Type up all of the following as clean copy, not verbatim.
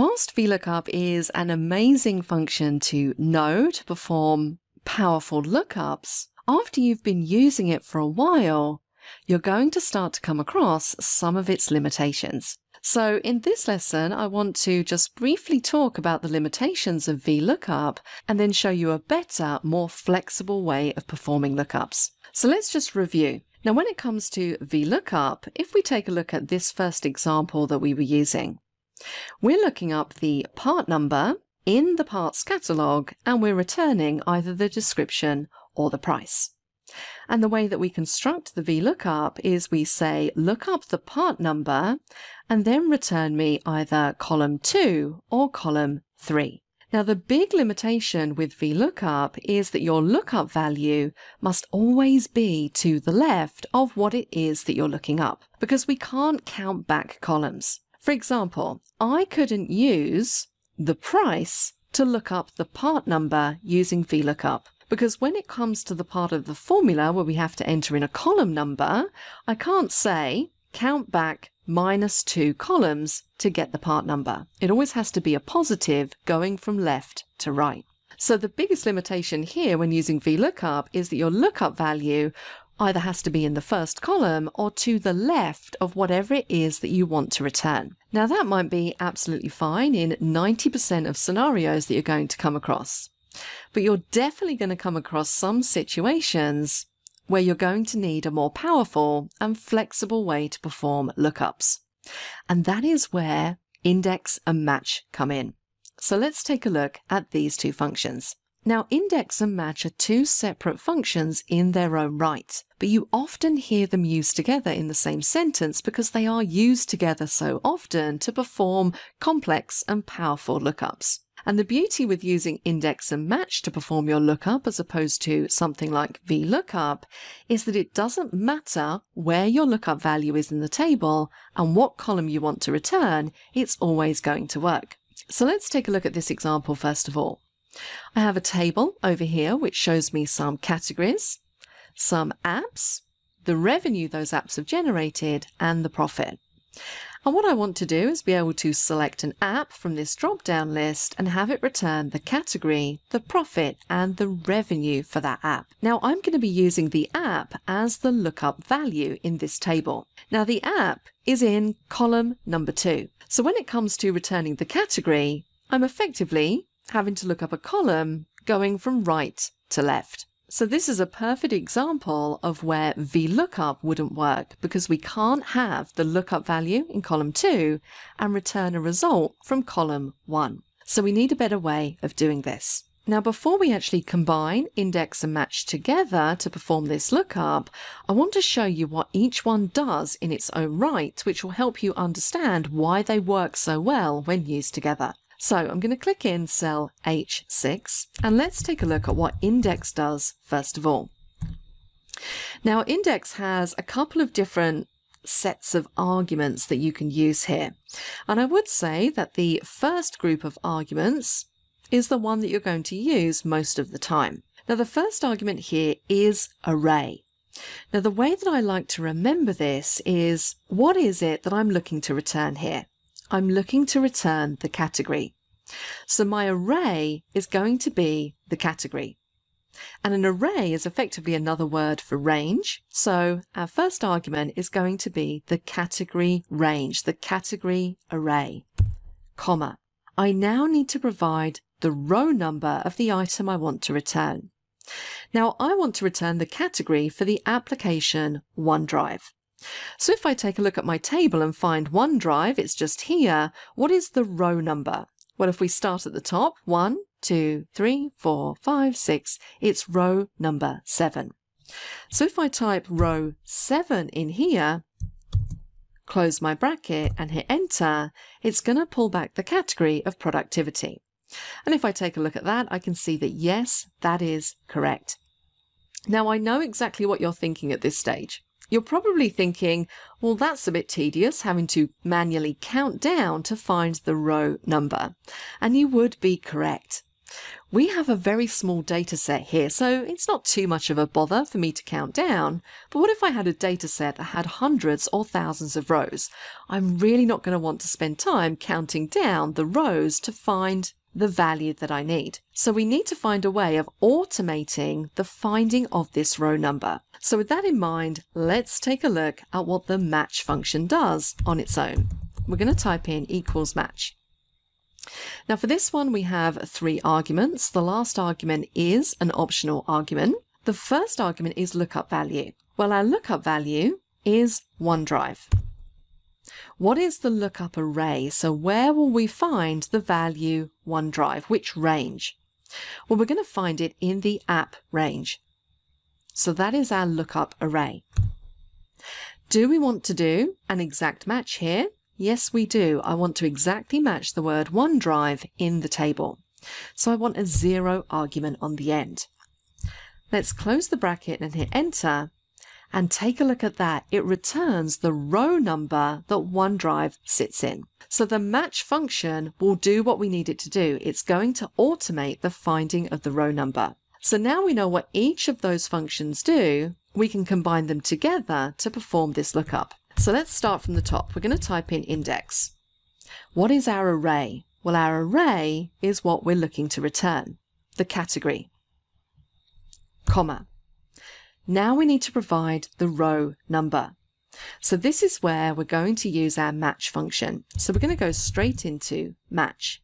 Whilst VLOOKUP is an amazing function to know to perform powerful lookups, after you've been using it for a while, you're going to start to come across some of its limitations. So in this lesson, I want to just briefly talk about the limitations of VLOOKUP and then show you a better, more flexible way of performing lookups. So let's just review. Now, when it comes to VLOOKUP, if we take a look at this first example that we were using, we're looking up the part number in the parts catalogue and we're returning either the description or the price. And the way that we construct the VLOOKUP is we say, look up the part number and then return me either column 2 or column 3. Now, the big limitation with VLOOKUP is that your lookup value must always be to the left of what it is that you're looking up, because we can't count back columns. For example, I couldn't use the price to look up the part number using VLOOKUP, because when it comes to the part of the formula where we have to enter in a column number, I can't say count back minus 2 columns to get the part number. It always has to be a positive going from left to right. So the biggest limitation here when using VLOOKUP is that your lookup value either has to be in the first column or to the left of whatever it is that you want to return. Now, that might be absolutely fine in 90% of scenarios that you're going to come across, but you're definitely going to come across some situations where you're going to need a more powerful and flexible way to perform lookups. And that is where INDEX and MATCH come in. So let's take a look at these two functions. Now, INDEX and MATCH are two separate functions in their own right, but you often hear them used together in the same sentence because they are used together so often to perform complex and powerful lookups. And the beauty with using INDEX and MATCH to perform your lookup as opposed to something like VLOOKUP is that it doesn't matter where your lookup value is in the table and what column you want to return, it's always going to work. So let's take a look at this example first of all. I have a table over here which shows me some categories, some apps, the revenue those apps have generated, and the profit. And what I want to do is be able to select an app from this drop-down list and have it return the category, the profit, and the revenue for that app. Now, I'm going to be using the app as the lookup value in this table. Now, the app is in column number 2. So when it comes to returning the category, I'm effectively having to look up a column going from right to left. So this is a perfect example of where VLOOKUP wouldn't work, because we can't have the lookup value in column 2 and return a result from column 1. So we need a better way of doing this. Now, before we actually combine INDEX and MATCH together to perform this lookup, I want to show you what each one does in its own right, which will help you understand why they work so well when used together. So I'm going to click in cell H6 and let's take a look at what INDEX does first of all. Now, INDEX has a couple of different sets of arguments that you can use here. And I would say that the first group of arguments is the one that you're going to use most of the time. Now, the first argument here is array. Now, the way that I like to remember this is, what is it that I'm looking to return here? I'm looking to return the category. So my array is going to be the category. And an array is effectively another word for range. So our first argument is going to be the category range, the category array, comma. I now need to provide the row number of the item I want to return. Now, I want to return the category for the application OneDrive. So if I take a look at my table and find OneDrive, it's just here, what is the row number? Well, if we start at the top, 1, 2, 3, 4, 5, 6, it's row number 7. So if I type row 7 in here, close my bracket and hit enter, it's going to pull back the category of productivity. And if I take a look at that, I can see that yes, that is correct. Now, I know exactly what you're thinking at this stage. You're probably thinking, well, that's a bit tedious, having to manually count down to find the row number. And you would be correct. We have a very small data set here, so it's not too much of a bother for me to count down. But what if I had a data set that had hundreds or thousands of rows? I'm really not going to want to spend time counting down the rows to find the value that I need. So we need to find a way of automating the finding of this row number. So with that in mind, let's take a look at what the match function does on its own. We're going to type in equals match. Now for this one, we have three arguments. The last argument is an optional argument. The first argument is lookup value. Well, our lookup value is OneDrive. What is the lookup array? So where will we find the value OneDrive? Which range? Well, we're going to find it in the app range. So that is our lookup array. Do we want to do an exact match here? Yes, we do. I want to exactly match the word OneDrive in the table. So I want a 0 argument on the end. Let's close the bracket and hit enter and take a look at that. It returns the row number that OneDrive sits in. So the match function will do what we need it to do. It's going to automate the finding of the row number. So now we know what each of those functions do. We can combine them together to perform this lookup. So let's start from the top. We're going to type in index. What is our array? Well, our array is what we're looking to return, the category, comma. Now we need to provide the row number. So this is where we're going to use our match function. So we're going to go straight into match.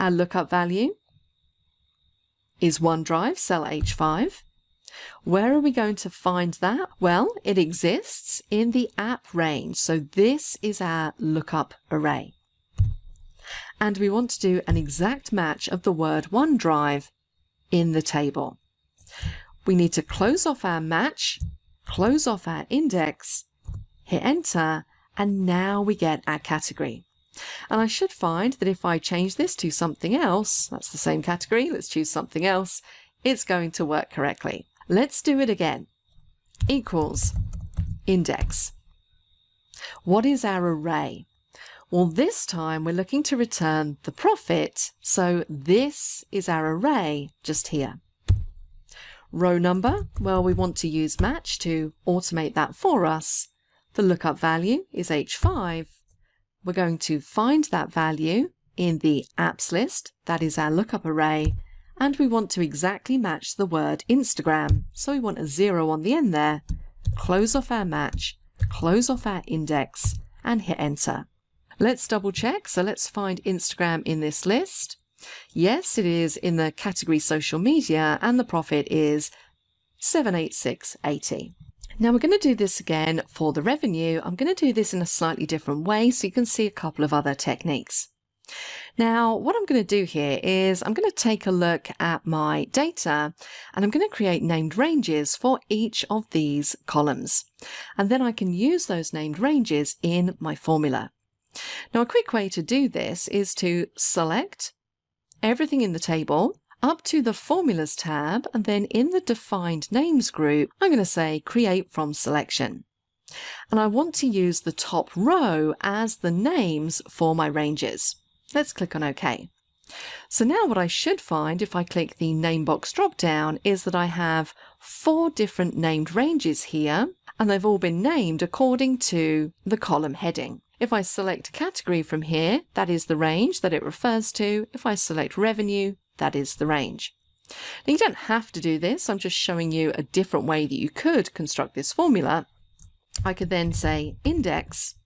Our lookup value is OneDrive, cell H5. Where are we going to find that? Well, it exists in the app range. So this is our lookup array. And we want to do an exact match of the word OneDrive in the table. We need to close off our match, close off our index, hit enter, and now we get our category. And I should find that if I change this to something else, that's the same category, let's choose something else, it's going to work correctly. Let's do it again. Equals index. What is our array? Well, this time we're looking to return the profit, so this is our array just here. Row number, well, we want to use match to automate that for us. The lookup value is H5. We're going to find that value in the apps list, that is our lookup array. And we want to exactly match the word Instagram. So we want a 0 on the end there. Close off our match, close off our index, and hit enter. Let's double check. So let's find Instagram in this list. Yes, it is in the category social media, and the profit is 786.80. Now we're going to do this again for the revenue. I'm going to do this in a slightly different way so you can see a couple of other techniques. Now, what I'm going to do here is I'm going to take a look at my data and I'm going to create named ranges for each of these columns. And then I can use those named ranges in my formula. Now, a quick way to do this is to select everything in the table up to the formulas tab. And then in the defined names group, I'm going to say create from selection. And I want to use the top row as the names for my ranges. Let's click on OK. So now what I should find if I click the name box drop down is that I have 4 different named ranges here, and they've all been named according to the column heading. If I select category from here, that is the range that it refers to. If I select revenue, that is the range. Now you don't have to do this. I'm just showing you a different way that you could construct this formula. I could then say index.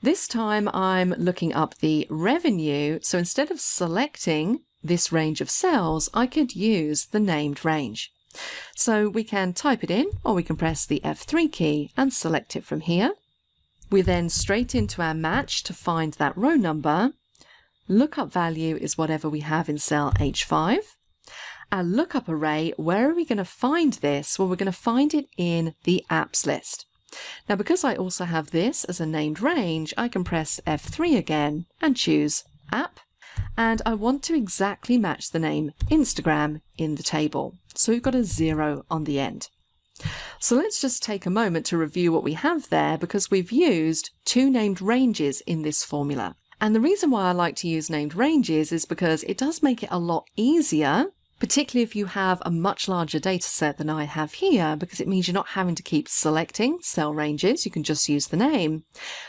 This time I'm looking up the revenue, so instead of selecting this range of cells, I could use the named range. So we can type it in, or we can press the F3 key and select it from here. We then straight into our match to find that row number. Lookup value is whatever we have in cell H5. Our lookup array, where are we going to find this? Well, we're going to find it in the apps list. Now, because I also have this as a named range, I can press F3 again and choose app. And I want to exactly match the name Instagram in the table. So we've got a 0 on the end. So let's just take a moment to review what we have there because we've used 2 named ranges in this formula. And the reason why I like to use named ranges is because it does make it a lot easier, particularly if you have a much larger data set than I have here, because it means you're not having to keep selecting cell ranges, you can just use the name.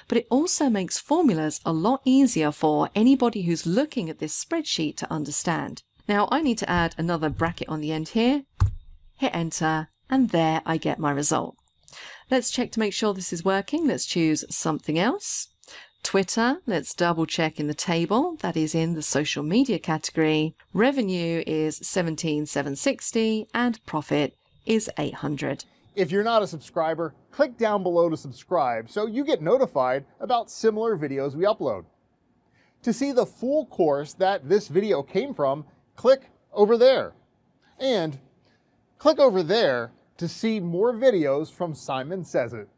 But it also makes formulas a lot easier for anybody who's looking at this spreadsheet to understand. Now I need to add another bracket on the end here, hit enter, and there I get my result. Let's check to make sure this is working. Let's choose something else. Twitter, let's double check in the table, that is in the social media category. Revenue is 17,760 and profit is 800. If you're not a subscriber, click down below to subscribe so you get notified about similar videos we upload. To see the full course that this video came from, click over there. And click over there to see more videos from Simon Sez IT.